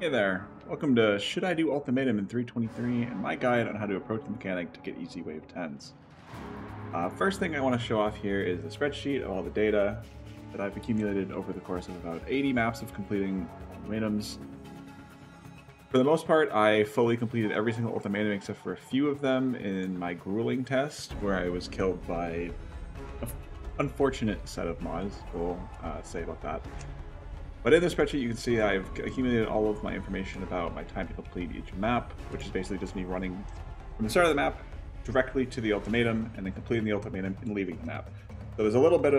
Hey there, welcome to Should I Do Ultimatum in 323 and my guide on how to approach the mechanic to get easy wave 10s. First thing I want to show off here is the spreadsheet of all the data that I've accumulated over the course of about 80 maps of completing ultimatums. For the most part, I fully completed every single ultimatum except for a few of them in my grueling test, where I was killed by an unfortunate set of mods. We'll say about that. But in the spreadsheet, you can see I've accumulated all of my information about my time to complete each map, which is basically just me running from the start of the map directly to the ultimatum, and then completing the ultimatum and leaving the map. So there's a little bit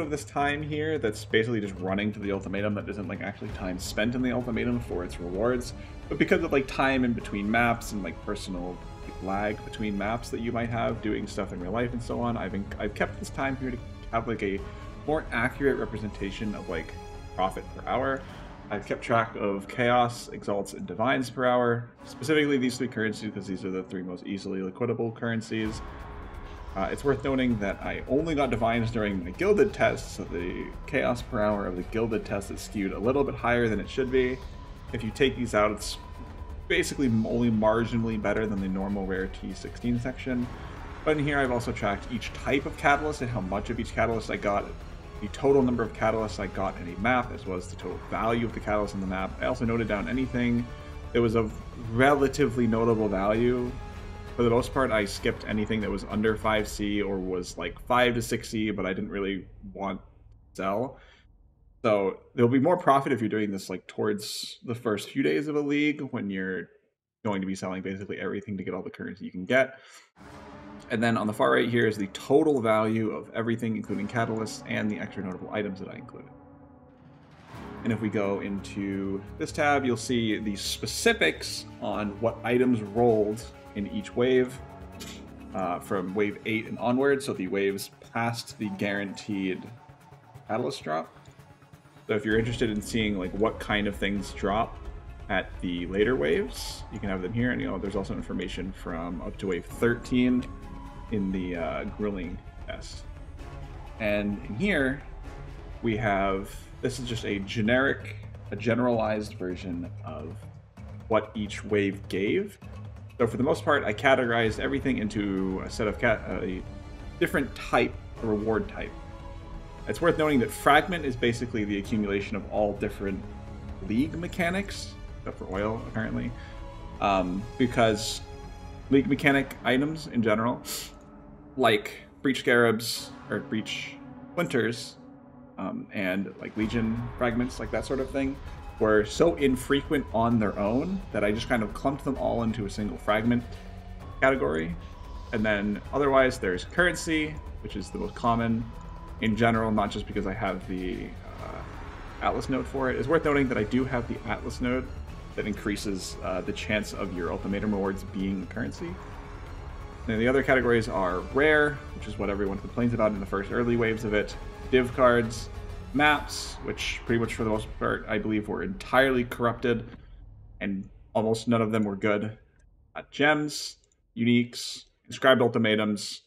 of this time here that's basically just running to the ultimatum that isn't like actually time spent in the ultimatum for its rewards, but because of like time in between maps and like personal like, lag between maps that you might have doing stuff in real life and so on, I've kept this time here to have like a more accurate representation of like profit per hour. I've kept track of chaos, exalts, and divines per hour, specifically these three currencies because these are the three most easily liquidable currencies. It's worth noting that I only got divines during my gilded test, so the chaos per hour of the gilded test is skewed a little bit higher than it should be. If you take these out, it's basically only marginally better than the normal rare T16 section. But in here, I've also tracked each type of catalyst and how much of each catalyst I got, the total number of catalysts I got in a map, as well as the total value of the catalyst on the map. I also noted down anything that was of relatively notable value. For the most part, I skipped anything that was under 5C or was like 5 to 6C, but I didn't really want to sell. So there'll be more profit if you're doing this like towards the first few days of a league, when you're going to be selling basically everything to get all the currency you can get. And then on the far right here is the total value of everything, including catalysts and the extra notable items that I included. And if we go into this tab, you'll see the specifics on what items rolled in each wave from wave 8 and onward, so the waves past the guaranteed catalyst drop. So if you're interested in seeing like what kind of things drop at the later waves, you can have them here, and you know there's also information from up to wave 13 in the grueling test. And in here we have, this is just a generalized version of what each wave gave. So for the most part, I categorized everything into a set of a reward type. It's worth noting that Fragment is basically the accumulation of all different League mechanics, except for oil, apparently, because League mechanic items in general, like Breach Scarabs, or Breach Splinters, and like Legion Fragments, like that sort of thing, were so infrequent on their own that I just kind of clumped them all into a single fragment category. And then otherwise there's currency, which is the most common in general, not just because I have the Atlas node for it. It's worth noting that I do have the Atlas node that increases the chance of your ultimatum rewards being currency. And the other categories are rare, which is what everyone complains about in the first early waves of it, div cards, maps, which pretty much for the most part I believe were entirely corrupted and almost none of them were good, gems, uniques, inscribed ultimatums,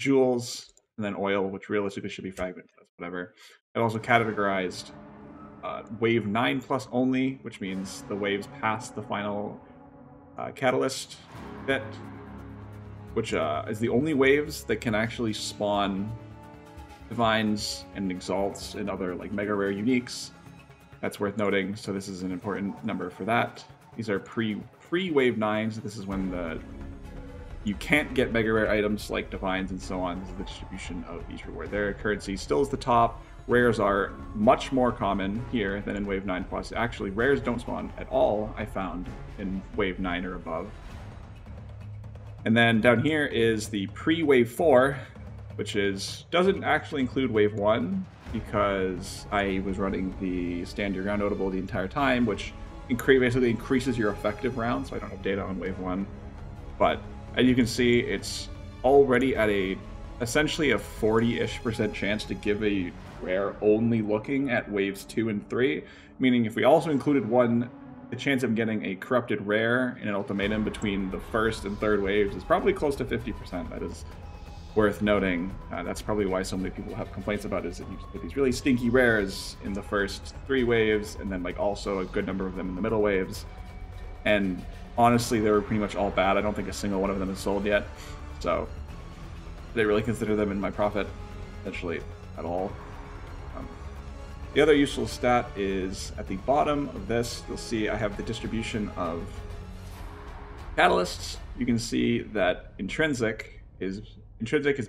jewels, and then oil, which realistically should be fragment, whatever. I've also categorized wave 9 plus only, which means the waves past the final catalyst bit, which is the only waves that can actually spawn divines and exalts and other like mega rare uniques. That's worth noting, so this is an important number for that. These are pre-wave 9, so this is when you can't get mega rare items like divines and so on. This is the distribution of each reward. Their currency still is the top. Rares are much more common here than in wave 9 plus. Actually, rares don't spawn at all, I found, in wave 9 or above. And then down here is the pre-wave 4, which doesn't actually include wave 1 because I was running the Stand Your Ground notable the entire time, which basically increases your effective round, so I don't have data on wave 1. But as you can see, it's already at essentially a 40-ish% chance to give a rare only looking at waves 2 and 3, meaning if we also included 1, the chance of getting a corrupted rare in an ultimatum between the first and third waves is probably close to 50%. That is worth noting. That's probably why so many people have complaints about it, is that you put these really stinky rares in the first three waves, and then like also a good number of them in the middle waves. And honestly, they were pretty much all bad. I don't think a single one of them is sold yet. So they really consider them in my profit, essentially, at all. The other useful stat is at the bottom of this, you'll see I have the distribution of catalysts. You can see that intrinsic is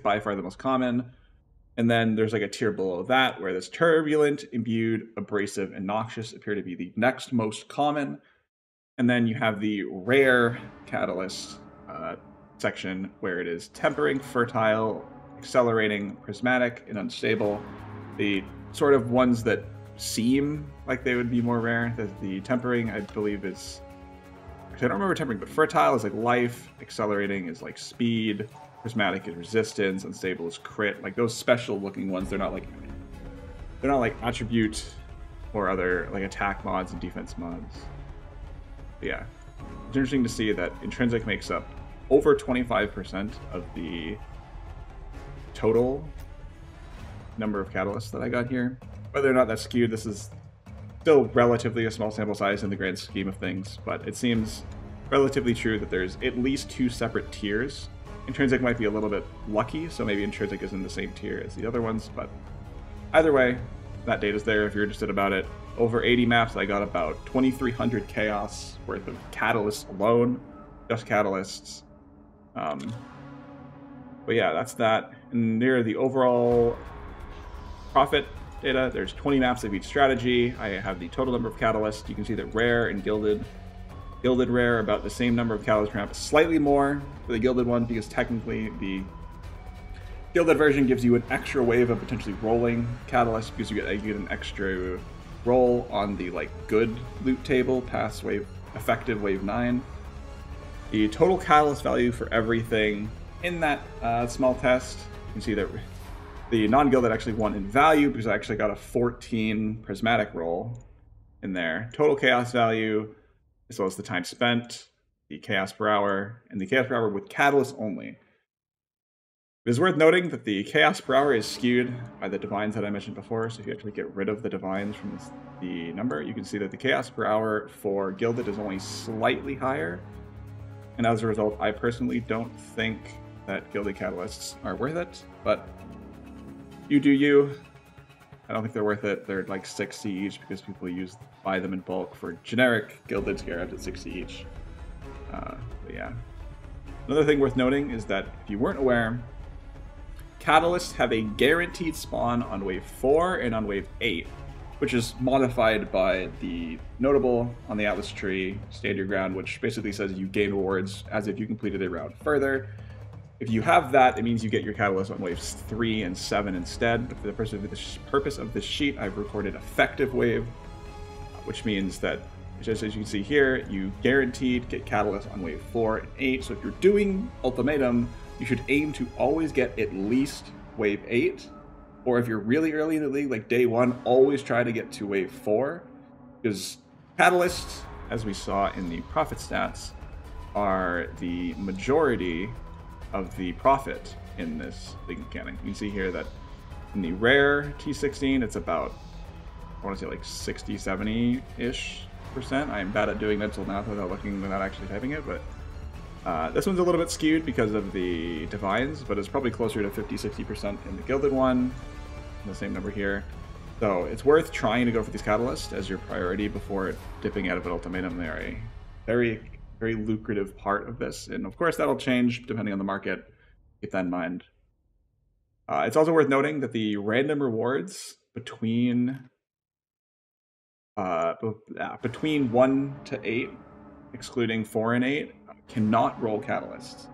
by far the most common. And then there's like a tier below that where this turbulent, imbued, abrasive, and noxious appear to be the next most common. And then you have the rare catalyst section where it is tempering, fertile, accelerating, prismatic, and unstable. The sort of ones that seem like they would be more rare. The tempering, I believe, is... I don't remember tempering, but fertile is like life, accelerating is like speed, prismatic is resistance, unstable is crit. Like those special looking ones, they're not like attribute or other like attack mods and defense mods. But yeah, it's interesting to see that intrinsic makes up over 25% of the total number of catalysts that I got here. Whether or not that's skewed, this is still relatively a small sample size in the grand scheme of things, but it seems relatively true that there's at least two separate tiers. Intrinsic might be a little bit lucky, so maybe intrinsic is in the same tier as the other ones, but either way, that data's there if you're interested about it. Over 80 maps, I got about 2,300 chaos worth of catalysts alone, just catalysts. But yeah, that's that. And near the overall profit data, there's 20 maps of each strategy. I have the total number of catalysts. You can see that rare and gilded rare, about the same number of catalysts per map, slightly more for the gilded one, because technically the gilded version gives you an extra wave of potentially rolling catalysts, because you get an extra roll on the like good loot table past wave, effective wave 9. The total catalyst value for everything in that small test, you can see that the non-gilded actually won in value because I actually got a 14 prismatic roll in there. Total chaos value, as well as the time spent, the chaos per hour, and the chaos per hour with catalyst only. It is worth noting that the chaos per hour is skewed by the divines that I mentioned before, so if you actually get rid of the divines from the number, you can see that the chaos per hour for gilded is only slightly higher. And as a result, I personally don't think that gilded catalysts are worth it, but you do you. I don't think they're worth it. They're like 60 each because people buy them in bulk for generic gilded scarabs at 60 each. But yeah. Another thing worth noting is that if you weren't aware, catalysts have a guaranteed spawn on wave 4 and on wave 8, which is modified by the notable on the Atlas tree, Stand Your Ground, which basically says you gain rewards as if you completed a round further. If you have that, it means you get your catalyst on waves 3 and 7 instead. But for the purpose of this sheet, I've recorded effective wave, which means that, just as you can see here, you guaranteed get catalyst on wave 4 and 8. So if you're doing Ultimatum, you should aim to always get at least wave 8. Or if you're really early in the league, like day 1, always try to get to wave 4. Because catalysts, as we saw in the profit stats, are the majority of the profit in this big mechanic. You can see here that in the rare T16, it's about, I want to say like 60, 70-ish percent. I am bad at doing mental math without actually typing it, but this one's a little bit skewed because of the divines, but it's probably closer to 50, 60% in the gilded one, the same number here. So it's worth trying to go for these catalysts as your priority before dipping out of an ultimatum. They're a very lucrative part of this, and of course that'll change depending on the market. Keep that in mind. It's also worth noting that the random rewards between 1 to 8, excluding 4 and 8, cannot roll catalysts.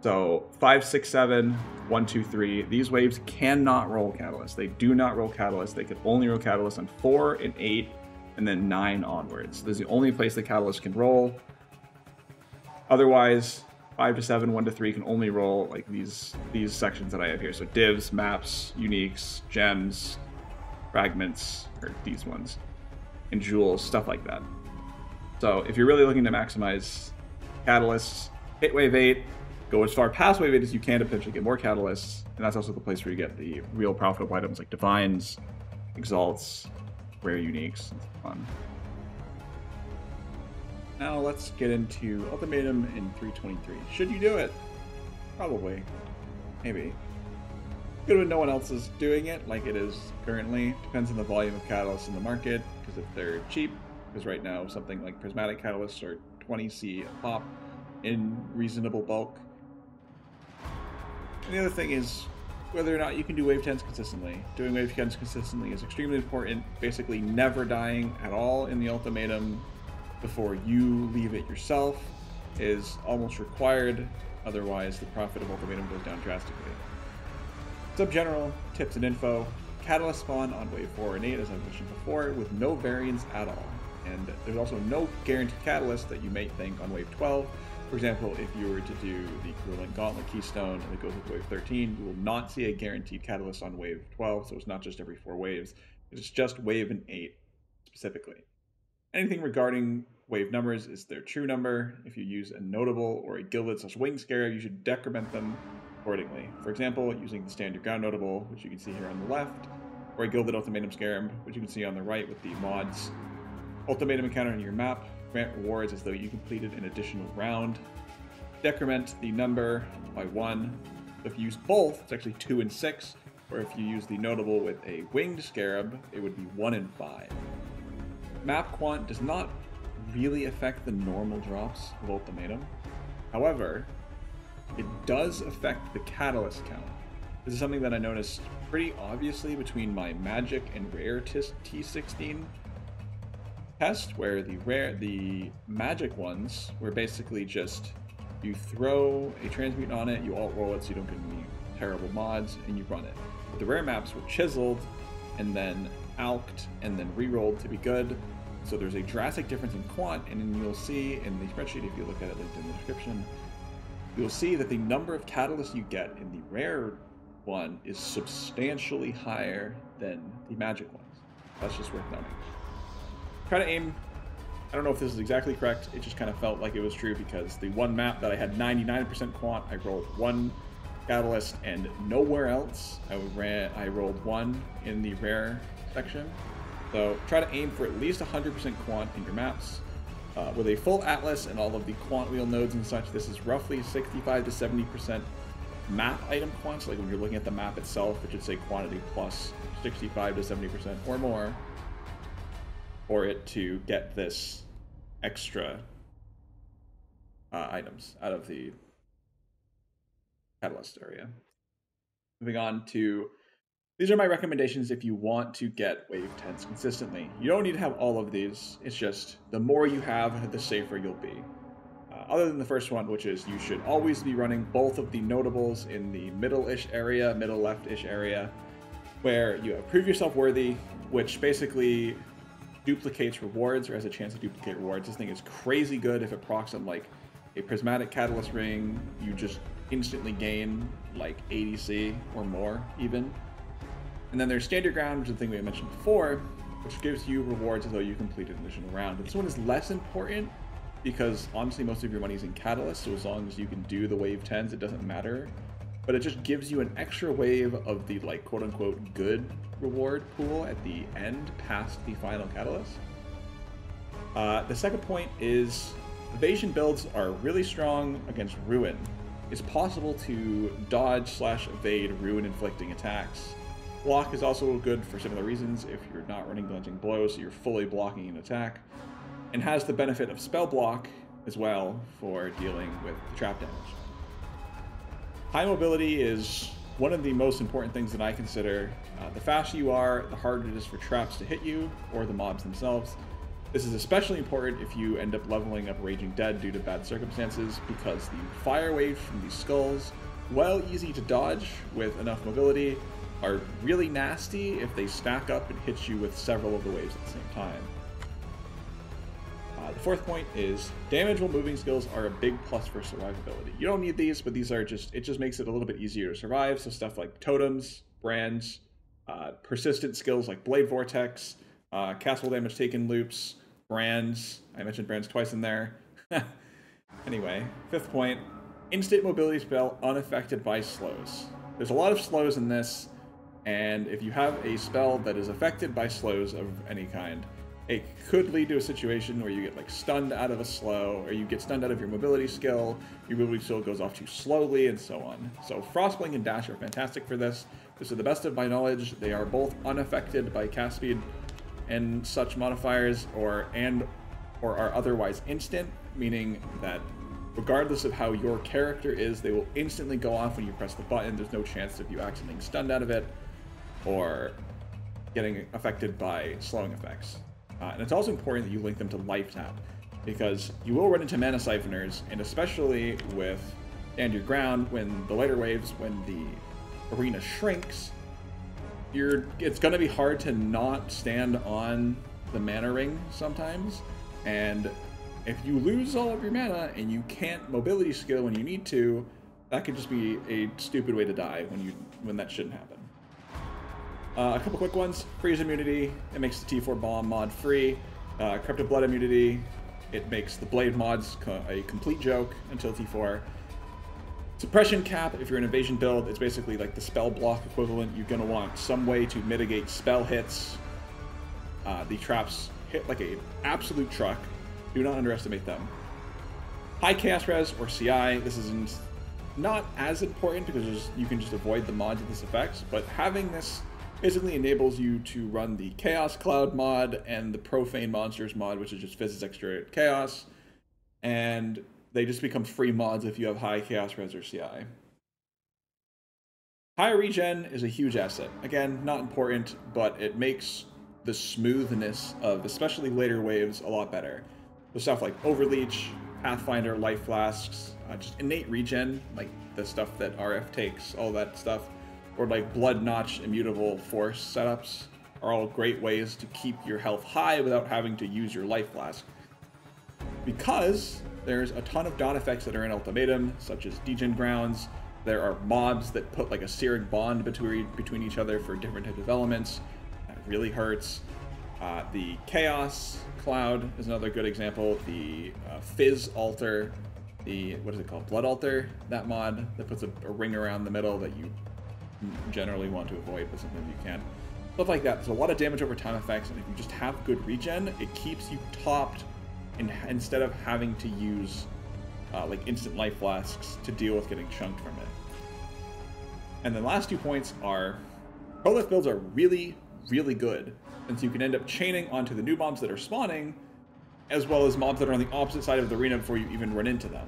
So 5, 6, 7, 1, 2, 3, these waves cannot roll catalysts. They do not roll catalysts. They could only roll catalysts on 4 and 8, and then 9 onwards. This is the only place the catalyst can roll. Otherwise, 5 to 7, 1 to 3 can only roll like these sections that I have here. So divs, maps, uniques, gems, fragments, or these ones, and jewels, stuff like that. So if you're really looking to maximize catalysts, hit wave 8, go as far past Wave 8 as you can to potentially get more Catalysts, and that's also the place where you get the real profitable items like Divines, Exalts, Rare Uniques, and fun. Now let's get into Ultimatum in 323. Should you do it? Probably. Maybe. Good when no one else is doing it, like it is currently. Depends on the volume of catalysts in the market, because if they're cheap, because right now something like Prismatic Catalysts are 20c a pop in reasonable bulk. And the other thing is whether or not you can do Wave 10s consistently. Doing Wave 10s consistently is extremely important. Basically never dying at all in the Ultimatum before you leave it yourself is almost required, otherwise the profit of Ultimatum goes down drastically. Subgeneral tips and info. Catalyst spawn on Wave 4 and 8, as I mentioned before, with no variance at all. And there's also no guaranteed catalyst that you may think on Wave 12. For example, if you were to do the Coolant Gauntlet Keystone that goes with Wave 13, you will not see a guaranteed catalyst on Wave 12, so it's not just every 4 waves. It's just Wave and 8 specifically. Anything regarding wave numbers is their true number. If you use a Notable or a Gilded / Winged Scarab, you should decrement them accordingly. For example, using the Stand Your Ground Notable, which you can see here on the left, or a Gilded Ultimatum Scarab, which you can see on the right with the mods. Ultimatum encounter on your map. Grant rewards as though you completed an additional round. Decrement the number by 1. If you use both, it's actually 2 and 6. Or if you use the Notable with a Winged Scarab, it would be 1 and 5. Map quant does not really affect the normal drops of Ultimatum. However, it does affect the catalyst count. This is something that I noticed pretty obviously between my Magic and Rare T16 test, where the Magic ones were basically just you throw a Transmute on it, you alt roll it so you don't get any terrible mods, and you run it. But the Rare maps were chiseled and then alked and then re-rolled to be good. So there's a drastic difference in quant, and then you'll see in the spreadsheet, if you look at it linked in the description, you'll see that the number of catalysts you get in the Rare one is substantially higher than the Magic ones. That's just worth noting. Try to aim. I don't know if this is exactly correct. It just kind of felt like it was true because the one map that I had 99% quant, I rolled 1 catalyst and nowhere else. I rolled 1 in the Rare section. So try to aim for at least 100% quant in your maps. With a full atlas and all of the quant wheel nodes and such, this is roughly 65 to 70% map item quants. Like when you're looking at the map itself, it should say quantity plus 65 to 70% or more for it to get this extra items out of the catalyst area. Moving on to, these are my recommendations if you want to get Wave 10s consistently. You don't need to have all of these, it's just the more you have, the safer you'll be. Other than the first one, which is you should always be running both of the Notables in the middle-ish area, middle-left-ish area, where you have Prove Yourself Worthy, which basically duplicates rewards, or has a chance to duplicate rewards. This thing is crazy good. If it procs on like a Prismatic Catalyst Ring, you just instantly gain like 80c or more even. And then there's Stand Your Ground, which is the thing we mentioned before, which gives you rewards as though you completed an additional round. But this one is less important because honestly, most of your money is in Catalyst, so as long as you can do the Wave 10s, it doesn't matter. But it just gives you an extra wave of the like quote-unquote good reward pool at the end, past the final Catalyst. The second point is evasion builds are really strong against Ruin. It's possible to dodge / evade Ruin inflicting attacks. Block is also good for similar reasons if you're not running Glancing Blow, so you're fully blocking an attack, and has the benefit of Spell Block as well for dealing with the trap damage. High mobility is one of the most important things that I consider. The faster you are, the harder it is for traps to hit you or the mobs themselves. This is especially important if you end up leveling up Raging Dead due to bad circumstances, because the fire wave from these skulls, while easy to dodge with enough mobility, are really nasty if they stack up and hit you with several of the waves at the same time. The fourth point is damage while moving skills are a big plus for survivability. You don't need these, but these are just, it just makes it a little bit easier to survive. So stuff like totems, brands, persistent skills like Blade Vortex, Castle Damage Taken loops, brands. I mentioned brands twice in there. Anyway, fifth point, Instant mobility spell unaffected by slows. There's a lot of slows in this, and if you have a spell that is affected by slows of any kind, it could lead to a situation where you get like stunned out of a slow, or you get stunned out of your mobility skill, your mobility skill goes off too slowly, and so on. So Frostblink and Dash are fantastic for this. To the best of my knowledge, they are both unaffected by cast speed and such modifiers, or are otherwise instant, meaning that regardless of how your character is, they will instantly go off when you press the button. There's no chance of you accidentally being stunned out of it or getting affected by slowing effects. And it's also important that you link them to Life Tap, because you will run into mana siphoners, and especially with Stand Your Ground, when the later waves, when the arena shrinks, it's going to be hard to not stand on the mana ring sometimes. And if you lose all of your mana and you can't mobility skill when you need to, that could just be a stupid way to die when that shouldn't happen. A couple quick ones. Freeze immunity. It makes the T4 bomb mod free. Corrupted blood immunity. It makes the blade mods a complete joke until T4. Suppression cap. If you're an evasion build, it's basically like the spell block equivalent. You're going to want some way to mitigate spell hits. The traps hit like an absolute truck. Do not underestimate them. High Chaos Res, or CI. This isn't not as important because you can just avoid the mods of this effects, but having this basically enables you to run the Chaos Cloud mod and the Profane Monsters mod, which is just fizzes extra chaos, and they just become free mods if you have high Chaos Res or CI. High regen is a huge asset. Again, not important, but it makes the smoothness of especially later waves a lot better. So stuff like Overleech, Pathfinder, Life Flasks, just innate regen, like the stuff that RF takes, all that stuff, or like Blood Notch, Immutable Force setups are all great ways to keep your health high without having to use your Life Flask. Because there's a ton of dot effects that are in Ultimatum, such as Degen Grounds. There are mobs that put like a Searing Bond between each other for different types of elements. Really hurts. The Chaos Cloud is another good example. The Fizz Altar, the, what is it called? Blood Altar, that mod that puts a ring around the middle that you generally want to avoid, but sometimes you can. Stuff like that. There's a lot of damage over time effects, and if you just have good regen, it keeps you topped instead of having to use like instant life flasks to deal with getting chunked from it. And the last 2 points are, prolific builds are really good, and so you can end up chaining onto the new mobs that are spawning, as well as mobs that are on the opposite side of the arena before you even run into them.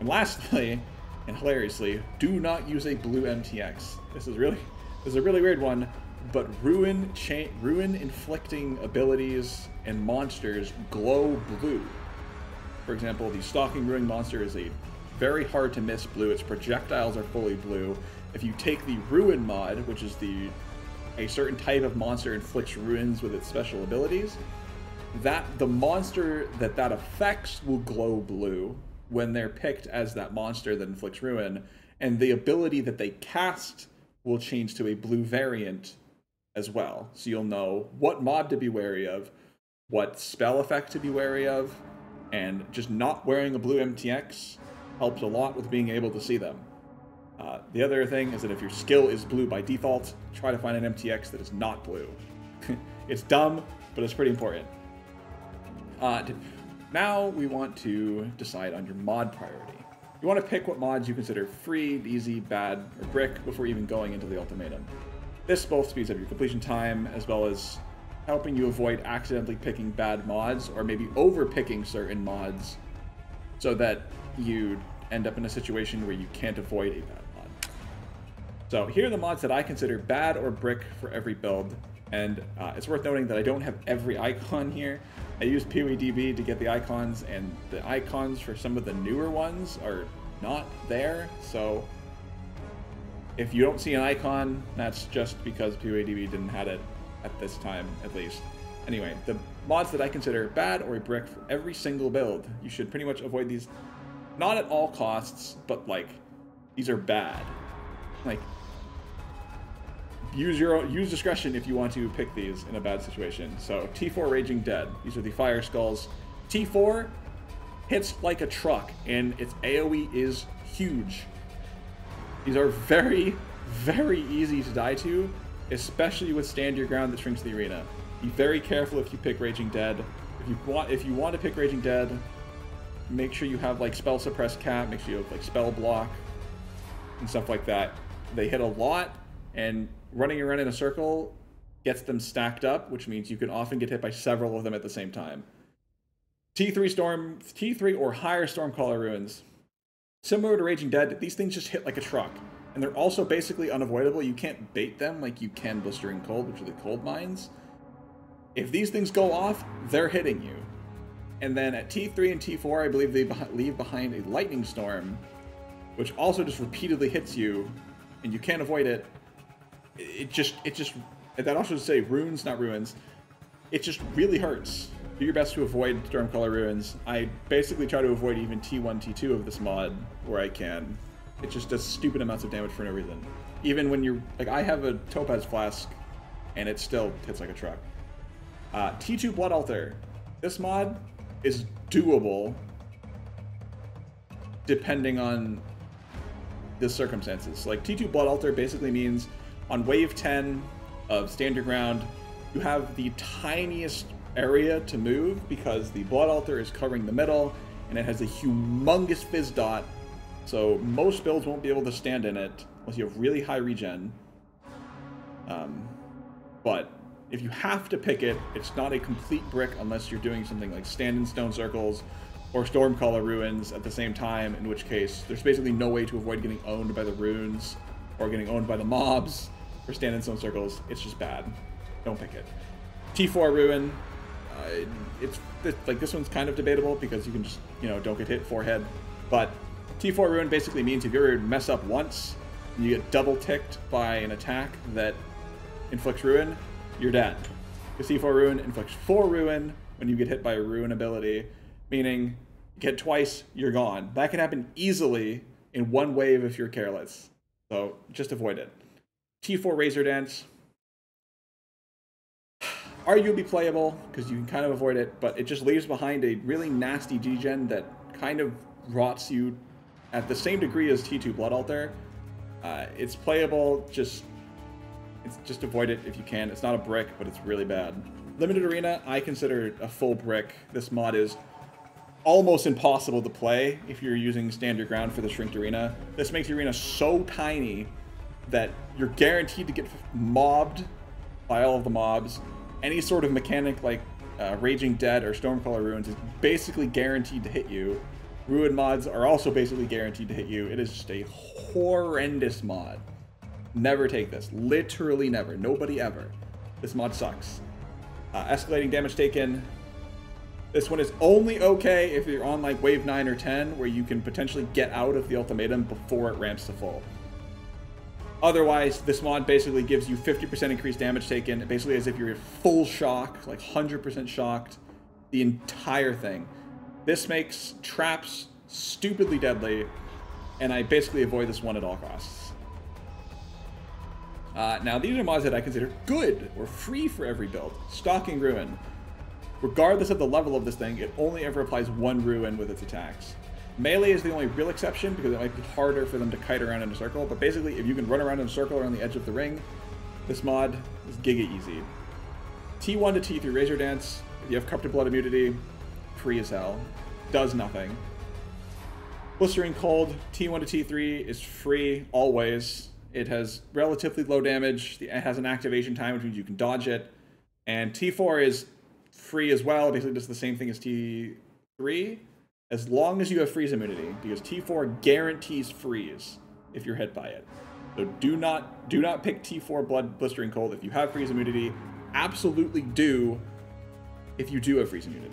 And lastly, and hilariously, do not use a blue MTX. This is a really weird one, but ruin inflicting abilities and monsters glow blue. For example, the Stalking Ruin monster is a very hard to miss blue. Its projectiles are fully blue. If you take the Ruin mod, which is a certain type of monster inflicts ruins with its special abilities, that the monster that affects will glow blue when they're picked as that monster that inflicts ruin, and the ability that they cast will change to a blue variant as well. So you'll know what mob to be wary of, what spell effect to be wary of, and just not wearing a blue MTX helps a lot with being able to see them. The other thing is that if your skill is blue by default, try to find an MTX that is not blue. It's dumb, but it's pretty important. Now we want to decide on your mod priority. You want to pick what mods you consider free, easy, bad, or brick before even going into the ultimatum. This both speeds up your completion time, as well as helping you avoid accidentally picking bad mods, or maybe over-picking certain mods, so that you end up in a situation where you can't avoid a bad. So here are the mods that I consider bad or brick for every build, and it's worth noting that I don't have every icon here. I use POEDB to get the icons, and the icons for some of the newer ones are not there, so if you don't see an icon, that's just because POEDB didn't have it at this time, at least. Anyway, the mods that I consider bad or a brick for every single build, you should pretty much avoid these, not at all costs, but like, these are bad. Like, use discretion if you want to pick these in a bad situation. So T4 Raging Dead. These are the Fire Skulls. T4 hits like a truck, and its AoE is huge. These are very, very easy to die to, especially with Stand Your Ground that shrinks the arena. Be very careful if you pick Raging Dead. If you want to pick Raging Dead, make sure you have like Spell Suppress Cap, make sure you have like Spell Block, and stuff like that. They hit a lot, and running around in a circle gets them stacked up, which means you can often get hit by several of them at the same time. T3 or higher Stormcaller Ruins. Similar to Raging Dead, these things just hit like a truck. And they're also basically unavoidable. You can't bait them like you can Blistering Cold, which are the cold mines. If these things go off, they're hitting you. And then at T3 and T4, I believe they leave behind a Lightning Storm, which also just repeatedly hits you, and you can't avoid it. It just, that also say runes, not ruins. It just really hurts. Do your best to avoid Stormcaller Ruins. I basically try to avoid even T1, T2 of this mod where I can. It just does stupid amounts of damage for no reason. Even when you're, like, I have a Topaz Flask, and it still hits like a truck. T2 Blood Altar. This mod is doable, depending on the circumstances. Like, T2 Blood Altar basically means on wave 10 of Stand Your Ground, you have the tiniest area to move because the Blood Altar is covering the middle, and it has a humongous fizz dot. So most builds won't be able to stand in it unless you have really high regen. But if you have to pick it, it's not a complete brick unless you're doing something like Stand in Stone Circles or Stormcaller Ruins at the same time, in which case there's basically no way to avoid getting owned by the runes or getting owned by the mobs for Stand in Stone Circles. It's just bad. Don't pick it. T4 Ruin. It's like, this one's kind of debatable because you can just, you know, don't get hit forehead, but T4 Ruin basically means if you ever mess up once, and you get double-ticked by an attack that inflicts ruin, you're dead. Because T4 Ruin inflicts 4 ruin when you get hit by a ruin ability, meaning you get twice, you're gone. That can happen easily in one wave if you're careless, so just avoid it. T4 Razor Dance. Arguably playable, because you can kind of avoid it, but it just leaves behind a really nasty degen that kind of rots you at the same degree as T2 Blood Altar. It's playable, just avoid it if you can. It's not a brick, but it's really bad. Limited Arena, I consider it a full brick. This mod is almost impossible to play if you're using Stand Your Ground for the shrinked arena. This makes the arena so tiny that you're guaranteed to get mobbed by all of the mobs. Any sort of mechanic like Raging Dead or Stormcaller Ruins is basically guaranteed to hit you. Ruin mods are also basically guaranteed to hit you. It is just a horrendous mod. Never take this. Literally never. Nobody ever. This mod sucks. Escalating Damage Taken. This one is only okay if you're on like wave 9 or 10 where you can potentially get out of the ultimatum before it ramps to full. Otherwise, this mod basically gives you 50% increased damage taken, basically as if you're in full shock, like 100% shocked, the entire thing. This makes traps stupidly deadly, and I basically avoid this one at all costs. Now, these are mods that I consider good or free for every build. Stalking Ruin. Regardless of the level of this thing, it only ever applies one ruin with its attacks. Melee is the only real exception because it might be harder for them to kite around in a circle, but basically, if you can run around in a circle around the edge of the ring, this mod is giga easy. T1 to T3 Razor Dance. If you have Cup to Blood immunity, free as hell. Does nothing. Blistering Cold, T1 to T3 is free always. It has relatively low damage. It has an activation time, which means you can dodge it. And T4 is free as well. It basically does the same thing as T3, as long as you have freeze immunity, because T4 guarantees freeze if you're hit by it. So do not pick T4 Blistering Cold if you have freeze immunity. Absolutely do if you do have freeze immunity.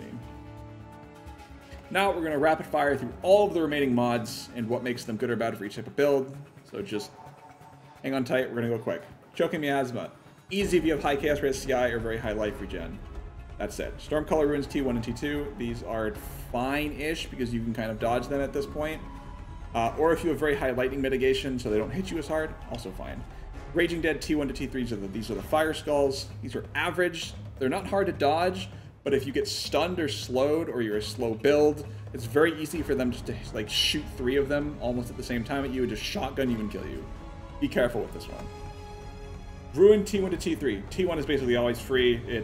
Now we're going to rapid fire through all of the remaining mods and what makes them good or bad for each type of build. So just hang on tight. We're going to go quick. Choking Miasma. Easy if you have high Chaos Rate CI or very high life regen. That's it. Stormcaller Ruins T1 and T2. These are fine-ish because you can kind of dodge them at this point. Or if you have very high lightning mitigation so they don't hit you as hard, also fine. Raging Dead T1 to T3. These are the Fire Skulls. These are average. They're not hard to dodge, But if you get stunned or slowed, or you're a slow build, it's very easy for them just to like shoot three of them almost at the same time at you and just shotgun you and kill you. Be careful with this one. Ruin T1 to T3. T1 is basically always free.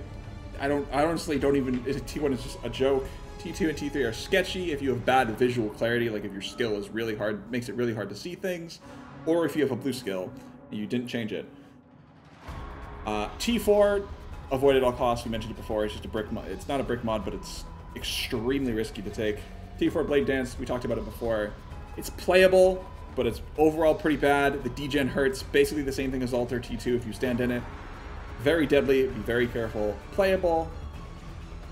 I honestly don't even. T1 is just a joke. T2 and T3 are sketchy if you have bad visual clarity, like if your skill is really hard, makes it really hard to see things, or if you have a blue skill and you didn't change it. T4, avoid at all costs. We mentioned it before. It's just a brick mod. It's not a brick mod, but it's extremely risky to take. T4 Blade Dance, we talked about it before. It's playable, but it's overall pretty bad. The degen hurts. Basically the same thing as Alter T2 if you stand in it. Very deadly. Be very careful. Playable.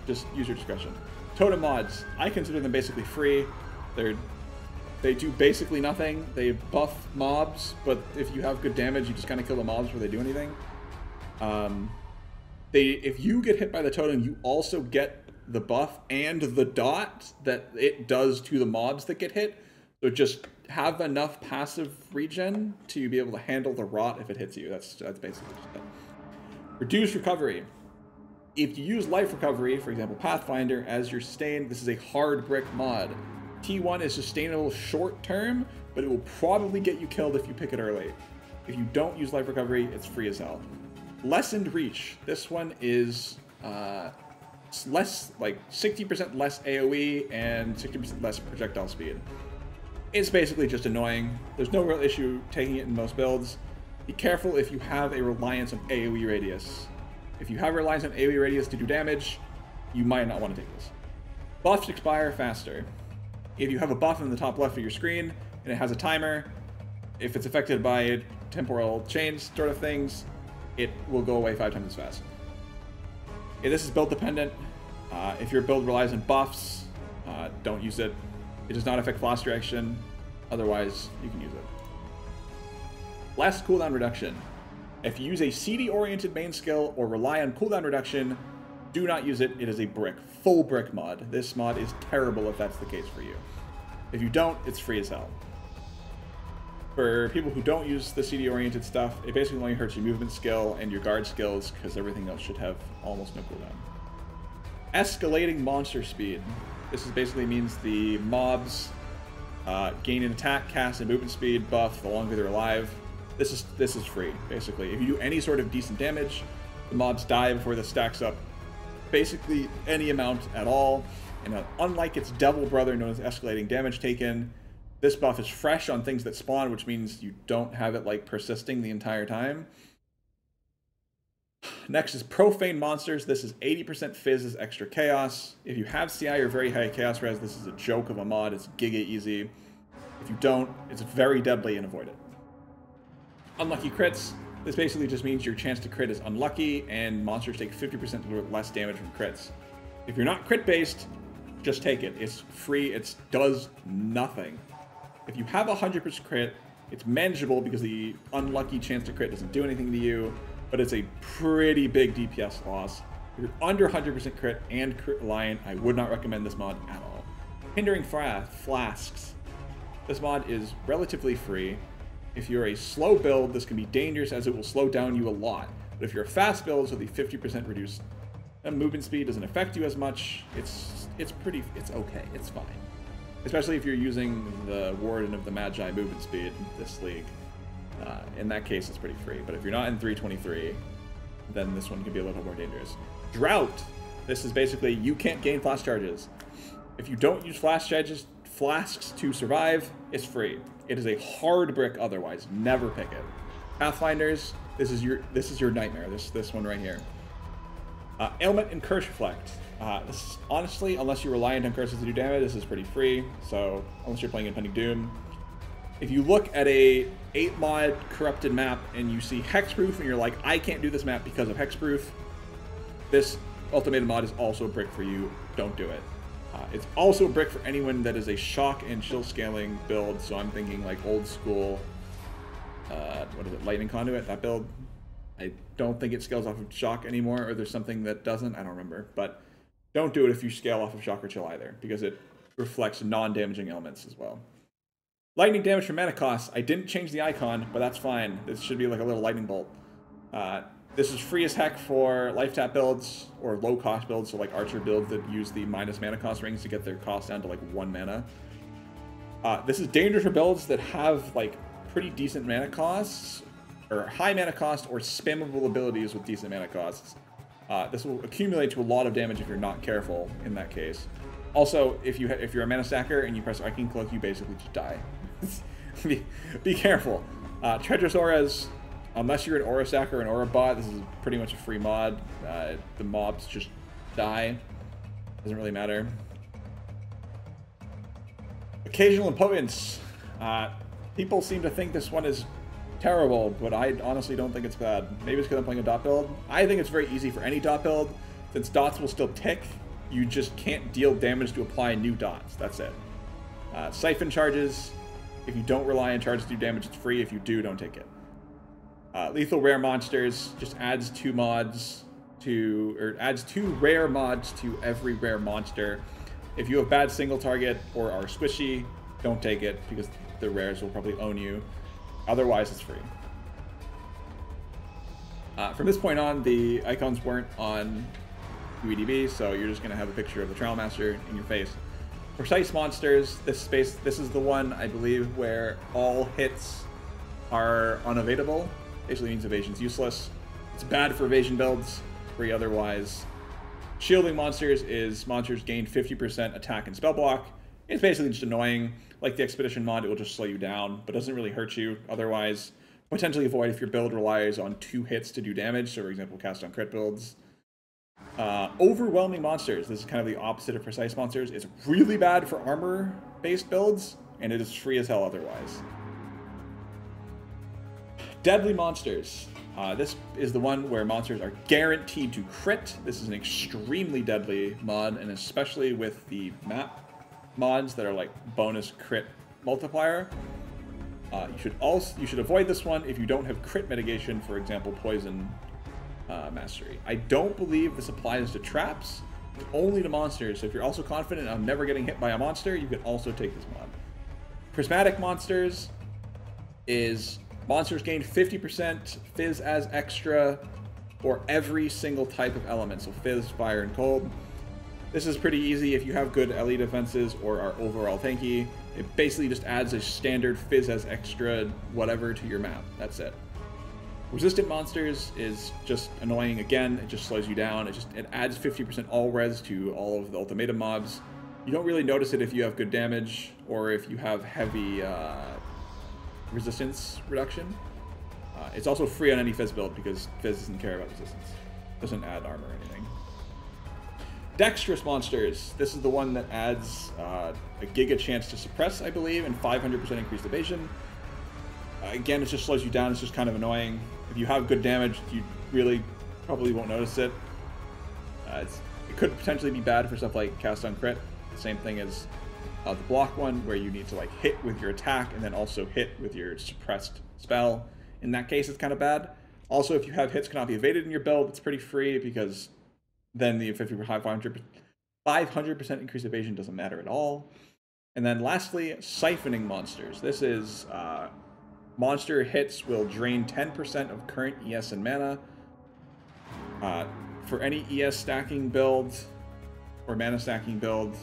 Just use your discretion. Totem mods, I consider them basically free. They do basically nothing. They buff mobs, but if you have good damage, you just kind of kill the mobs before they do anything. If you get hit by the totem, you also get the buff and the dot that it does to the mobs that get hit. So just have enough passive regen to be able to handle the rot if it hits you. That's basically just it. Reduced recovery. If you use life recovery, for example, Pathfinder, as your sustain, this is a hard brick mod. T1 is sustainable short term, but it will probably get you killed if you pick it early. If you don't use life recovery, it's free as hell. Lessened Reach. This one is less, like 60% less AoE and 60% less projectile speed. It's basically just annoying. There's no real issue taking it in most builds. Be careful if you have a reliance on AoE radius. If you have reliance on AoE radius to do damage, you might not want to take this. Buffs expire faster. If you have a buff in the top left of your screen and it has a timer, if it's affected by temporal change sort of things, it will go away 5 times as fast. Okay, this is build dependent. If your build relies on buffs, don't use it. It does not affect flash direction. Otherwise, you can use it. Less cooldown reduction. If you use a CD-oriented main skill or rely on cooldown reduction, do not use it. It is a brick. Full brick mod. This mod is terrible if that's the case for you. If you don't, it's free as hell. For people who don't use the CD-oriented stuff, it basically only hurts your movement skill and your guard skills because everything else should have almost no cooldown. Escalating monster speed. This is basically means the mobs gain an attack, cast, and movement speed buff the longer they're alive. This is free, basically. If you do any sort of decent damage, the mobs die before this stacks up basically any amount at all. And unlike its devil brother known as Escalating Damage Taken, this buff is fresh on things that spawn, which means you don't have it like persisting the entire time. Next is Profane Monsters. This is 80% fizz as extra chaos. If you have CI or very high chaos res, this is a joke of a mod. It's giga easy. If you don't, it's very deadly and avoid it. Unlucky crits. This basically just means your chance to crit is unlucky and monsters take 50% less damage from crits. If you're not crit based, just take it. It's free. It does nothing. If you have 100% crit, it's manageable because the unlucky chance to crit doesn't do anything to you, but it's a pretty big DPS loss. If you're under 100% crit and crit reliant, I would not recommend this mod at all. Hindering Flasks. This mod is relatively free. If you're a slow build, this can be dangerous as it will slow down you a lot. But if you're a fast build, so the 50% reduced movement speed doesn't affect you as much, it's okay, it's fine. Especially if you're using the Warden of the Magi movement speed this league. In that case, it's pretty free. But if you're not in 323, then this one can be a little more dangerous. Drought! This is basically you can't gain flash charges. If you don't use flash charges, flasks to survive, it's free. It is a hard brick otherwise. Never pick it. Pathfinders, this is your nightmare. This one right here. Ailment and Curse Reflect. This is, honestly, unless you're reliant on curses to do damage, this is pretty free. So unless you're playing Impending Doom. If you look at a 8-mod corrupted map and you see Hexproof and you're like, I can't do this map because of Hexproof, this Ultimatum mod is also a brick for you. Don't do it. It's also a brick for anyone that is a shock and chill scaling build, so I'm thinking like old school, what is it, Lightning Conduit, that build? I don't think it scales off of shock anymore, or there's something that doesn't, I don't remember. But don't do it if you scale off of shock or chill either, because it reflects non-damaging elements as well. Lightning damage from mana cost. I didn't change the icon, but that's fine. This should be like a little lightning bolt. This is free as heck for life tap builds or low cost builds, so like archer builds that use the minus mana cost rings to get their cost down to like 1 mana. This is dangerous for builds that have like pretty decent mana costs or high mana cost or spammable abilities with decent mana costs. This will accumulate to a lot of damage if you're not careful in that case. Also, if you're a mana stacker and you press Arcane Cloak, you basically just die. Be careful. Treacherous Auras, unless you're an Aura stacker or an Aura bot, this is pretty much a free mod. The mobs just die. Doesn't really matter. Occasional Impotence. People seem to think this one is terrible, but I honestly don't think it's bad. Maybe it's because I'm playing a dot build. I think it's very easy for any dot build. Since dots will still tick, you just can't deal damage to apply new dots. That's it. Siphon Charges. If you don't rely on charges to do damage, it's free. If you do, don't take it. Lethal Rare Monsters just adds two rare mods to every rare monster. If you have bad single target or are squishy, don't take it because the rares will probably own you. Otherwise, it's free. From this point on, the icons weren't on POEDB, so you're just going to have a picture of the Trial Master in your face. Precise Monsters, this is the one, I believe, where all hits are unavailable. Basically means evasion's useless. It's bad for evasion builds, free otherwise. Shielding Monsters is monsters gain 50% attack and spell block. It's basically just annoying. Like the Expedition mod, it will just slow you down, but doesn't really hurt you otherwise. Potentially avoid if your build relies on 2 hits to do damage, so for example, cast on crit builds. Overwhelming Monsters, this is kind of the opposite of Precise Monsters. It's really bad for armor-based builds, and it is free as hell otherwise. Deadly Monsters. This is the one where monsters are guaranteed to crit. This is an extremely deadly mod, and especially with the map mods that are like bonus crit multiplier. You should avoid this one if you don't have crit mitigation, for example, poison mastery. I don't believe this applies to traps, only to monsters. So if you're also confident of never getting hit by a monster, you can also take this mod. Prismatic Monsters is monsters gain 50% fizz as extra for every single type of element. So fizz, fire, and cold. This is pretty easy if you have good LE defenses or are overall tanky. It basically just adds a standard fizz as extra whatever to your map. That's it. Resistant Monsters is just annoying again. It just slows you down. It adds 50% all res to all of the Ultimatum mobs. You don't really notice it if you have good damage or if you have heavy resistance reduction. It's also free on any fizz build because fizz doesn't care about resistance. It doesn't add armor or anything. Dexterous Monsters. This is the one that adds a giga chance to suppress, I believe, and 500% increased evasion. Again, it just slows you down. It's just kind of annoying. If you have good damage, you really probably won't notice it. It could potentially be bad for stuff like cast on crit. The same thing as the block one, where you need to like hit with your attack and then also hit with your suppressed spell. In that case, it's kind of bad. Also, if you have hits cannot be evaded in your build, it's pretty free because then the 500% increased evasion doesn't matter at all. And then lastly, Siphoning Monsters. This is monster hits will drain 10% of current ES and mana. For any ES stacking build or mana stacking build,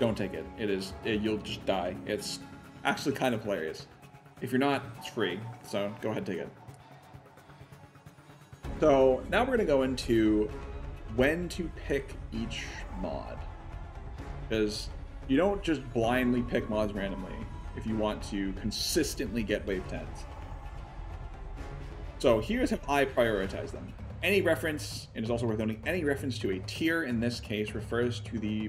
don't take it. You'll just die. It's actually kind of hilarious. If you're not, it's free. So go ahead and take it. So now we're going to go into when to pick each mod, because you don't just blindly pick mods randomly if you want to consistently get wave 10s. So here's how I prioritize them. Any reference, and it's also worth noting, any reference to a tier in this case refers to the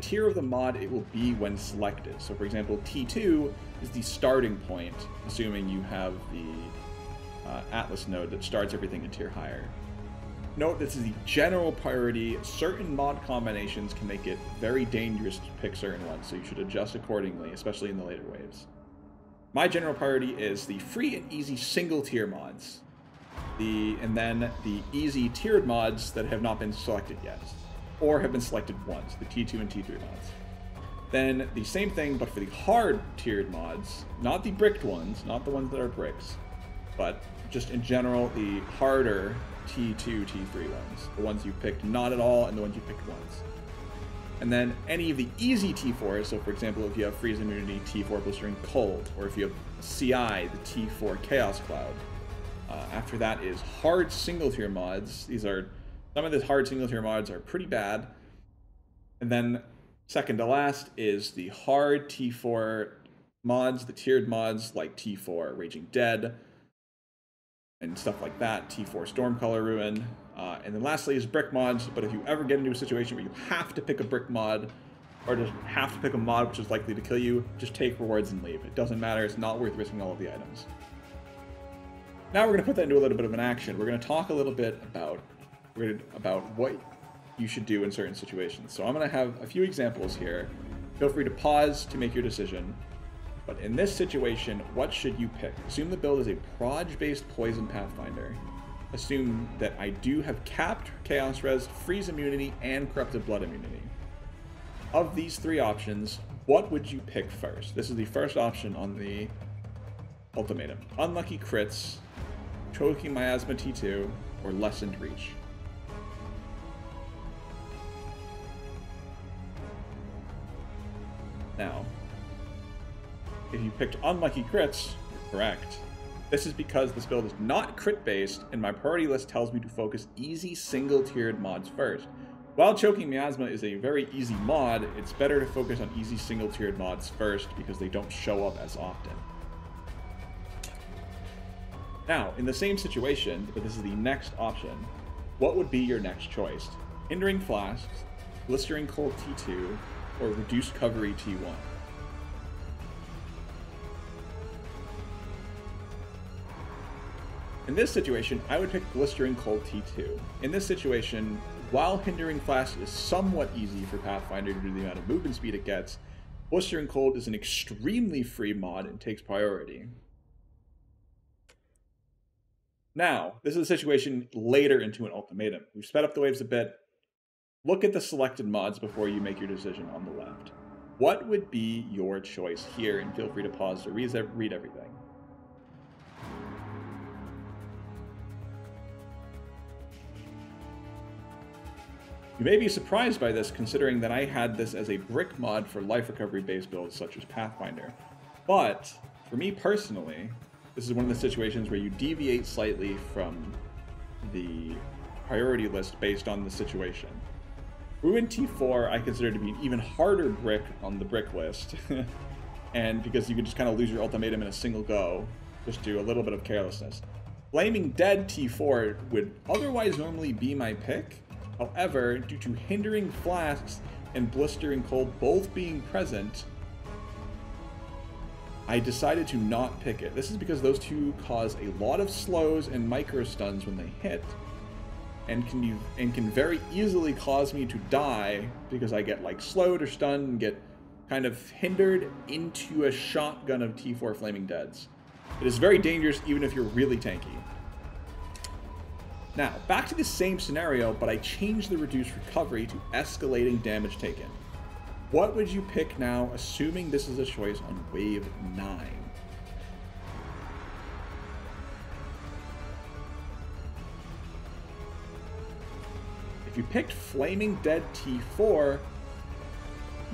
tier of the mod it will be when selected. So for example, T2 is the starting point, assuming you have the Atlas node that starts everything in tier higher. Note this is the general priority. Certain mod combinations can make it very dangerous to pick certain ones, so you should adjust accordingly, especially in the later waves. My general priority is the free and easy single tier mods, and then the easy tiered mods that have not been selected yet, or have been selected once, the T2 and T3 mods. Then the same thing, but for the hard tiered mods, not the bricked ones, not the ones that are bricks. but just in general, the harder T2, T3 ones, the ones you picked not at all and the ones you picked once. And then any of the easy T4s, so for example, if you have Freeze Immunity, T4 Blistering Cold, or if you have CI, the T4 Chaos Cloud. After that is hard single-tier mods. These are, some of the hard single-tier mods are pretty bad. And then second to last is the hard T4 mods, the tiered mods like T4 Raging Dead, and stuff like that, T4 Stormcaller Ruin. And then lastly is brick mods, but if you ever get into a situation where you have to pick a brick mod, or just have to pick a mod which is likely to kill you, just take rewards and leave. It doesn't matter, it's not worth risking all of the items. Now we're going to put that into a little bit of an action. We're going to talk a little bit about what you should do in certain situations. So I'm going to have a few examples here. Feel free to pause to make your decision. But in this situation, what should you pick? Assume the build is a proj-based Poison Pathfinder. Assume that I do have capped Chaos Res, Freeze Immunity, and Corrupted Blood Immunity. Of these three options, what would you pick first? This is the first option on the Ultimatum. Unlucky Crits, Choking Miasma T2, or Lessened Reach. Now, if you picked Unlucky Crits, you're correct. This is because this build is not crit-based, and my priority list tells me to focus easy single-tiered mods first. While Choking Miasma is a very easy mod, it's better to focus on easy single-tiered mods first because they don't show up as often. Now, in the same situation, but this is the next option, what would be your next choice? Hindering Flasks, Blistering Cold T2, or Reduced Recovery T1? In this situation, I would pick Blistering Cold T2. In this situation, while Hindering Flask is somewhat easy for Pathfinder due to the amount of movement speed it gets, Blistering Cold is an extremely free mod and takes priority. Now, this is a situation later into an Ultimatum. We've sped up the waves a bit. Look at the selected mods before you make your decision on the left. What would be your choice here? And feel free to pause to read everything. You may be surprised by this, considering that I had this as a brick mod for life recovery-based builds such as Pathfinder. But, for me personally, this is one of the situations where you deviate slightly from the priority list based on the situation. Ruin T4 I consider to be an even harder brick on the brick list, and because you can just kind of lose your ultimatum in a single go, just do a little bit of carelessness. Flaming Dead T4 would otherwise normally be my pick. However, due to Hindering Flasks and Blistering Cold both being present, I decided to not pick it. This is because those two cause a lot of slows and micro stuns when they hit, and can very easily cause me to die because I get like slowed or stunned and get kind of hindered into a shotgun of T4 Flaming Deads. It is very dangerous even if you're really tanky. Now, back to the same scenario, but I changed the Reduced Recovery to Escalating Damage Taken. What would you pick now, assuming this is a choice on Wave 9? If you picked Flaming Dead T4,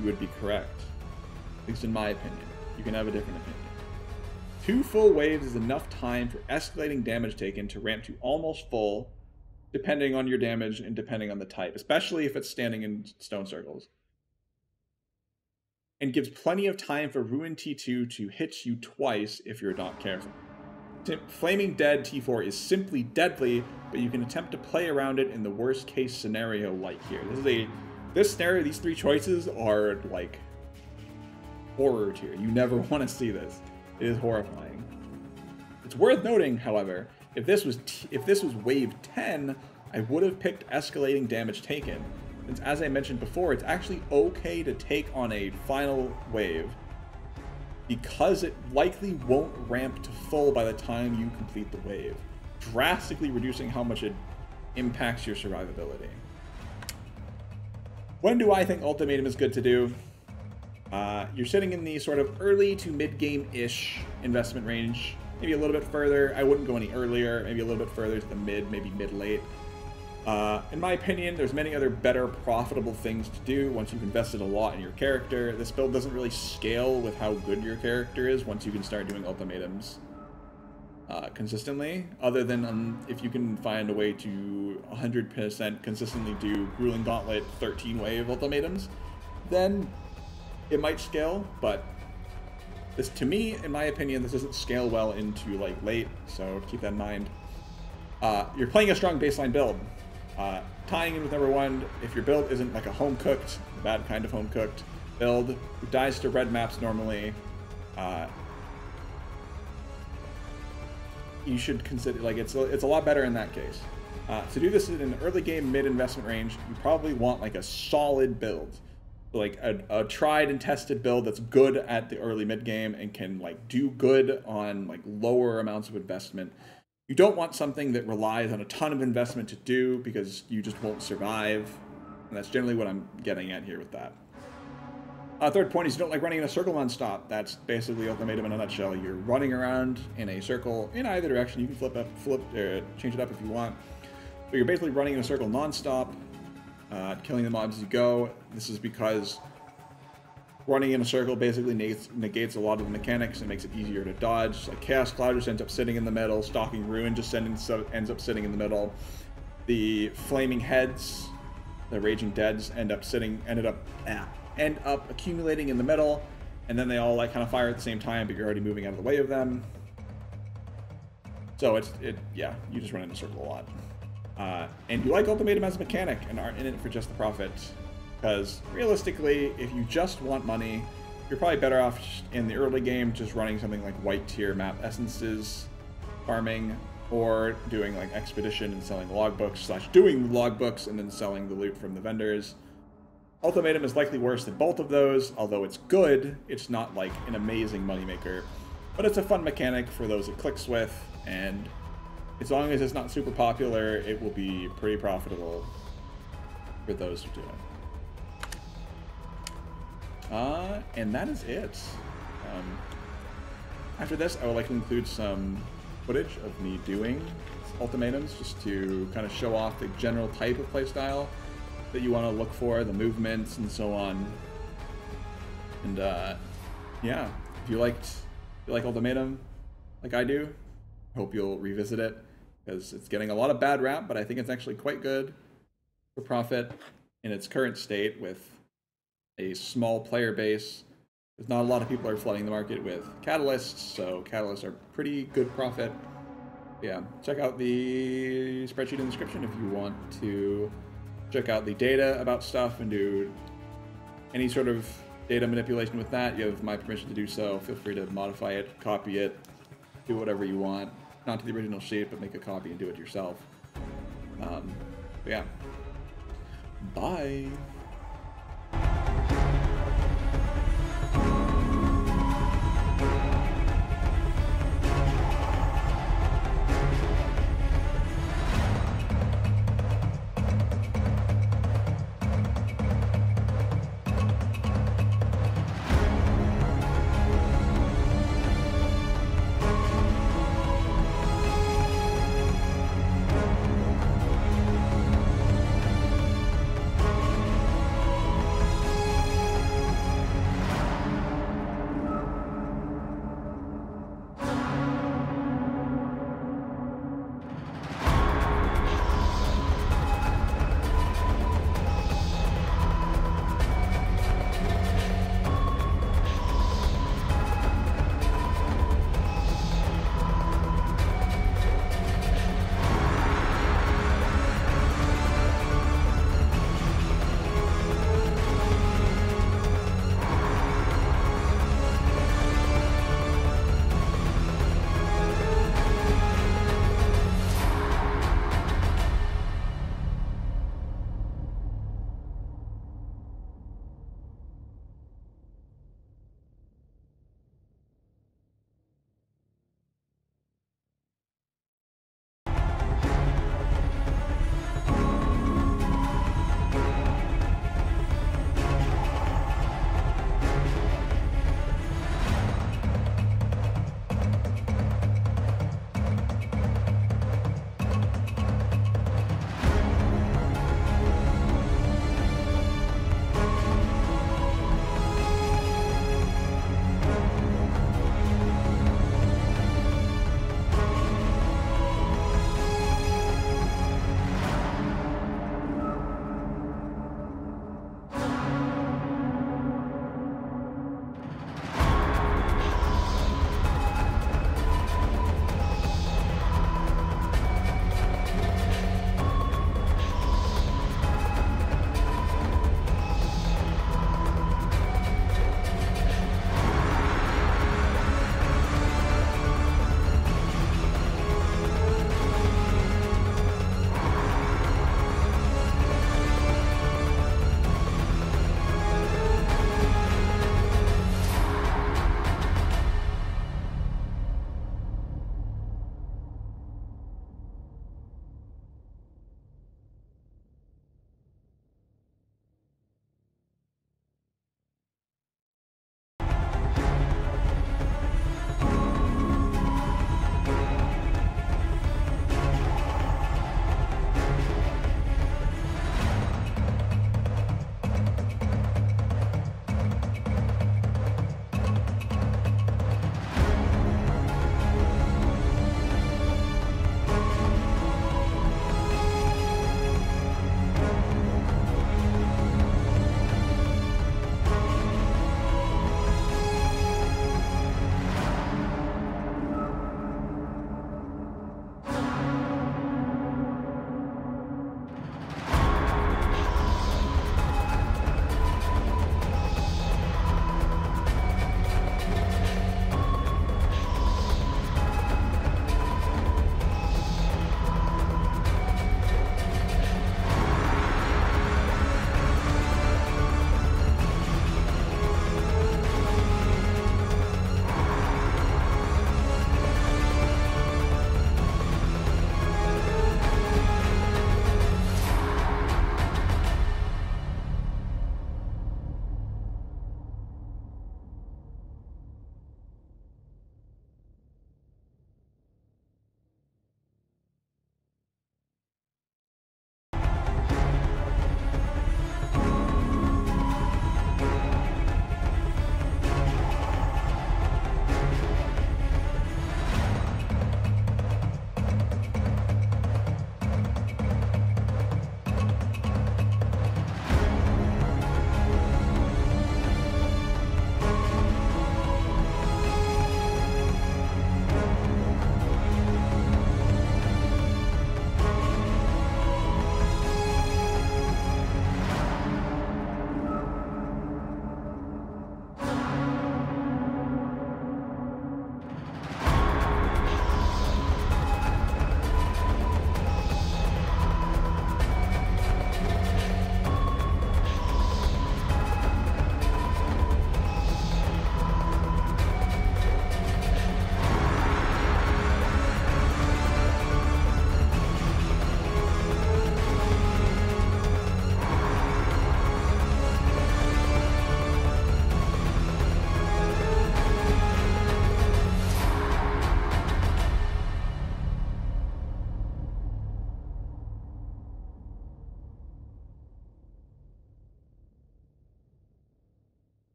you would be correct. At least in my opinion. You can have a different opinion. Two full waves is enough time for Escalating Damage Taken to ramp to almost full, depending on your damage and depending on the type, especially if it's standing in stone circles. And gives plenty of time for Ruin T2 to hit you twice if you're not careful. Flaming Dead T4 is simply deadly, but you can attempt to play around it in the worst case scenario like here. This scenario, these three choices are like horror tier. You never want to see this. It is horrifying. It's worth noting, however, if this was wave 10, I would have picked Escalating Damage Taken. Since, as I mentioned before, it's actually okay to take on a final wave because it likely won't ramp to full by the time you complete the wave, drastically reducing how much it impacts your survivability. When do I think Ultimatum is good to do? You're sitting in the sort of early to mid-game-ish investment range. maybe a little bit further. I wouldn't go any earlier, maybe a little bit further to the mid, maybe mid-late. In my opinion, there's many other better profitable things to do once you've invested a lot in your character. This build doesn't really scale with how good your character is once you can start doing ultimatums consistently, other than if you can find a way to 100% consistently do Grueling Gauntlet 13 wave ultimatums, then it might scale, but this, to me, in my opinion, this doesn't scale well into like late, so keep that in mind. You're playing a strong baseline build. Tying in with number one, if your build isn't like a home-cooked, bad kind of home-cooked build, who dies to red maps normally, you should consider, like, it's a lot better in that case. To do this in an early game, mid-investment range, you probably want like a solid build. Like a tried and tested build that's good at the early mid game and can like do good on like lower amounts of investment. You don't want something that relies on a ton of investment to do, because you just won't survive. And that's generally what I'm getting at here with that. Third point is you don't like running in a circle nonstop. That's basically ultimatum in a nutshell. You're running around in a circle in either direction. You can change it up if you want. But you're basically running in a circle nonstop, killing the mobs as you go. This is because running in a circle basically negates a lot of the mechanics and makes it easier to dodge. Like Chaos Cloud just ends up sitting in the middle. Stalking Ruin just ends up sitting in the middle. The Flaming Heads, the Raging Deads, end up accumulating in the middle, and then they all like kind of fire at the same time, but you're already moving out of the way of them. So yeah, you just run in a circle a lot. And you like ultimatum as a mechanic and aren't in it for just the profit. Because realistically, if you just want money, you're probably better off in the early game just running something like white tier map essences, farming, or doing like expedition and selling logbooks, slash doing logbooks and then selling the loot from the vendors. Ultimatum is likely worse than both of those, although it's good. It's not like an amazing moneymaker, but it's a fun mechanic for those it clicks with, and as long as it's not super popular, it will be pretty profitable for those who do it. And that is it. After this, I would like to include some footage of me doing ultimatums, just to kind of show off the general type of playstyle that you want to look for, the movements and so on. And yeah, if you like ultimatum like I do, I hope you'll revisit it, because it's getting a lot of bad rap, but I think it's actually quite good for profit in its current state with a small player base. Because not a lot of people are flooding the market with catalysts, so catalysts are pretty good profit. Yeah, check out the spreadsheet in the description if you want to check out the data about stuff and do any sort of data manipulation with that. You have my permission to do so. Feel free to modify it, copy it, do whatever you want. Not to the original sheet, but make a copy and do it yourself. Yeah. Bye.